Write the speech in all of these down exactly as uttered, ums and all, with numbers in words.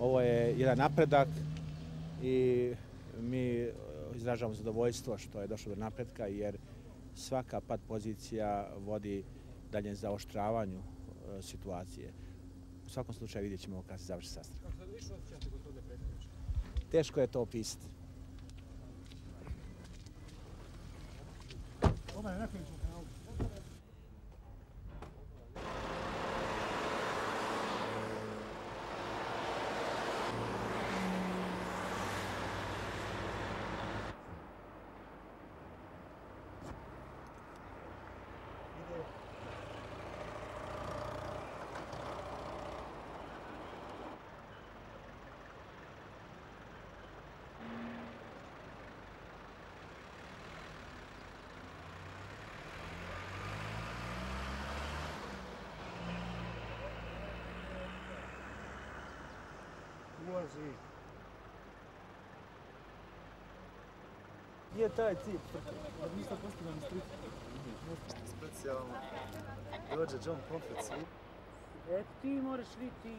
Ovo je jedan napredak i mi izražavamo zadovoljstvo što je došlo do napretka, jer svaka pad pozicija vodi daljem zaoštravanju situacije. U svakom slučaju vidjet ćemo kada se završi sastanak. Teško je to opisati. Gdje je taj tip? Odnosno postavljamo striku. Nešto specijalno. Dođe John Pomfret. Eto ti moraš li ti.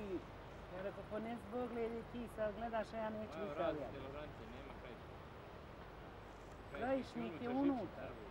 Ja rekao, pa ne zbog gledi ti sad gledaš, a ja neću li stavljati. Krajišnik je unutar.